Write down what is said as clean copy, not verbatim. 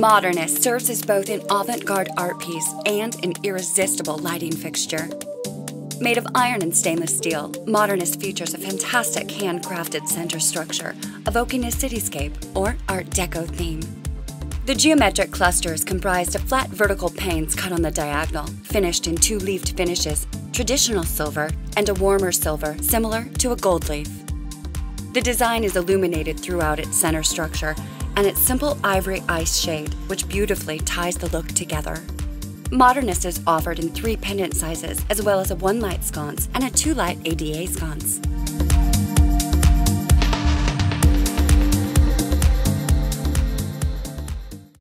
Modernist serves as both an avant-garde art piece and an irresistible lighting fixture. Made of iron and stainless steel, Modernist features a fantastic handcrafted center structure, evoking a cityscape or Art Deco theme. The geometric cluster is comprised of flat vertical panes cut on the diagonal, finished in two leafed finishes, traditional silver and a warmer silver similar to a gold leaf. The design is illuminated throughout its center structure and its simple ivory ice shade, which beautifully ties the look together. Modernist is offered in 3 pendant sizes, as well as a 1-light sconce and a 2-light ADA sconce.